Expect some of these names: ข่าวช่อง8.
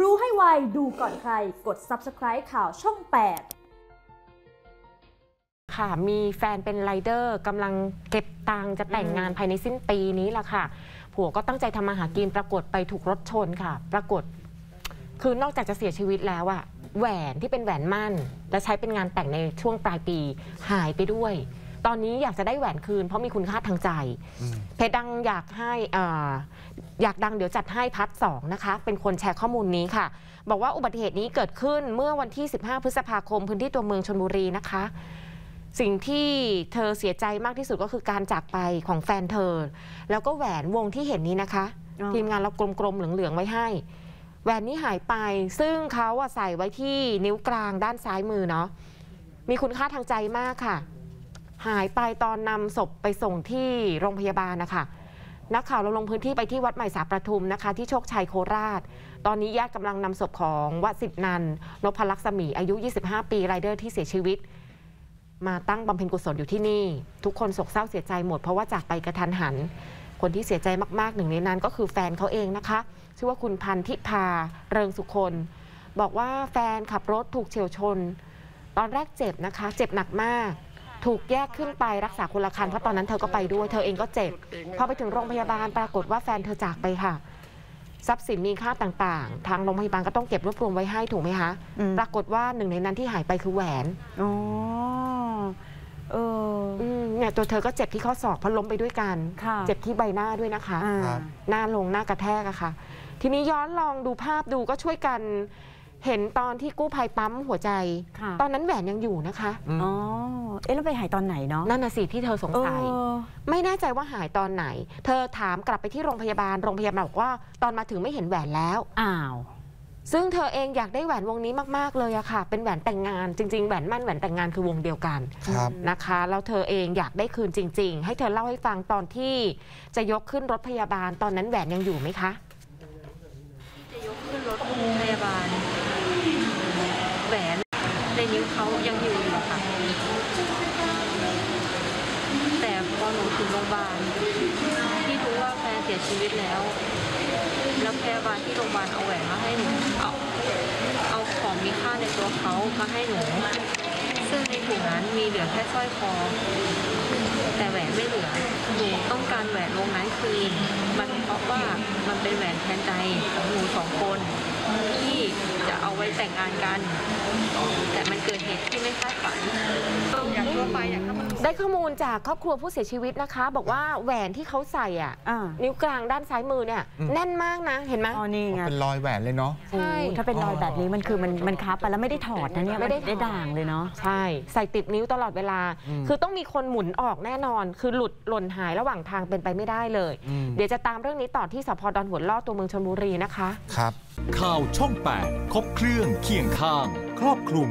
รู้ให้ไวดูก่อนใครกด Subscribe ข่าวช่อง 8 ค่ะมีแฟนเป็นไรเดอร์กำลังเก็บตังค์จะแต่งงานภายในสิ้นปีนี้ล่ะค่ะผัวก็ตั้งใจทำมาหากินปรากฏไปถูกรถชนค่ะปรากฏคือนอกจากจะเสียชีวิตแล้วอะแหวนที่เป็นแหวนมั่นและใช้เป็นงานแต่งในช่วงปลายปีหายไปด้วยตอนนี้อยากจะได้แหวนคืนเพราะมีคุณค่าทางใจเพจดังอยากให้อยากดังเดี๋ยวจัดให้พาร์ท 2นะคะเป็นคนแชร์ข้อมูลนี้ค่ะบอกว่าอุบัติเหตุนี้เกิดขึ้นเมื่อวันที่15พฤษภาคมพื้นที่ตัวเมืองชลบุรีนะคะสิ่งที่เธอเสียใจมากที่สุดก็คือการจากไปของแฟนเธอแล้วก็แหวนวงที่เห็นนี้นะคะทีมงานเรากลมๆเหลืองๆไว้ให้แหวนนี้หายไปซึ่งเขาใส่ไว้ที่นิ้วกลางด้านซ้ายมือเนาะมีคุณค่าทางใจมากค่ะหายไปตอนนำศพไปส่งที่โรงพยาบาลนะคะนักข่าวเราลงพื้นที่ไปที่วัดใหม่สาประทุมนะคะที่โชคชัยโคราชตอนนี้ญาติกำลังนำศพของวสิทธิ์นันท์นพลักษมีอายุ25ปีรายเดอร์ที่เสียชีวิตมาตั้งบำเพ็ญกุศลอยู่ที่นี่ทุกคนโศกเศร้าเสียใจหมดเพราะว่าจากไปกระทันหันคนที่เสียใจมากๆหนึ่งในนั้นก็คือแฟนเขาเองนะคะชื่อว่าคุณพันธิพาเริงสุคนบอกว่าแฟนขับรถถูกเฉี่ยวชนตอนแรกเจ็บนะคะเจ็บหนักมากถูกแยกขึ้นไปรักษาคนละคันเพราะตอนนั้นเธอก็ไปด้วยเธอเองก็เจ็บพอไปถึงโรงพยาบาลปรากฏว่าแฟนเธอจากไปค่ะทรัพย์สินมีค่าต่างๆทางโรงพยาบาลก็ต้องเก็บรวบรวมไว้ให้ถูกไหมคะปรากฏว่าหนึ่งในนั้นที่หายไปคือแหวนเนี่ยตัวเธอก็เจ็บที่ข้อศอกเพราะล้มไปด้วยกันเจ็บที่ใบหน้าด้วยนะคะหน้าลงหน้ากระแทกอะค่ะทีนี้ย้อนลองดูภาพดูก็ช่วยกันเห็นตอนที่กู้ภัยปั๊มหัวใจตอนนั้นแหวนยังอยู่นะคะอ๋อแล้วไปหายตอนไหนเนาะนั่นน่ะสิที่เธอสงสัยไม่แน่ใจว่าหายตอนไหนเธอถามกลับไปที่โรงพยาบาลโรงพยาบาลบอกว่าตอนมาถึงไม่เห็นแหวนแล้วอ้าวซึ่งเธอเองอยากได้แหวนวงนี้มากๆเลยอะค่ะเป็นแหวนแต่งงานจริงๆแหวนมั่นแหวนแต่งงานคือวงเดียวกันนะคะแล้วเธอเองอยากได้คืนจริงๆให้เธอเล่าให้ฟังตอนที่จะยกขึ้นรถพยาบาลตอนนั้นแหวนยังอยู่ไหมคะจะยกขึ้นรถพยาบาลแหวนในนิ้วเขายังอยู่ค่ะแต่พอหนูถึงโรงพยาบาลที่รู้ว่าแฟนเสียชีวิตแล้วแล้วพยาบาลที่โรงพยาบาลเอาแหวนมาให้หนูเอาของมีค่าในตัวเขามาให้หนูซึ่งในถุงนั้นมีเหลือแค่สร้อยคอแต่แหวนไม่เหลือหนูต้องการแหวนวงนั้นคืนมันเพราะว่ามันเป็นแหวนแทนใจของหนูสองคนที่จะเอาไว้แต่งงานกันแต่มันเกิดเหตุที่ไม่คาดฝันได้ข้อมูลจากครอบครัวผู้เสียชีวิตนะคะบอกว่าแหวนที่เขาใส่อ่ะนิ้วกลางด้านซ้ายมือเนี่ยแน่นมากนะเห็นไหมอ๋อนี่ไงเป็นรอยแหวนเลยเนาะใช่ถ้าเป็นรอยแบบนี้มันคือมันค้ำไปแล้วไม่ได้ถอดนะเนี่ยไม่ได้ด่างเลยเนาะใช่ใส่ติดนิ้วตลอดเวลาคือต้องมีคนหมุนออกแน่นอนคือหลุดหล่นหายระหว่างทางเป็นไปไม่ได้เลยเดี๋ยวจะตามเรื่องนี้ต่อที่สพดอนหัวล่อตัวเมืองชลบุรีนะคะครับข่าวช่อง 8ครบเครื่องเคียงข้างครอบคลุม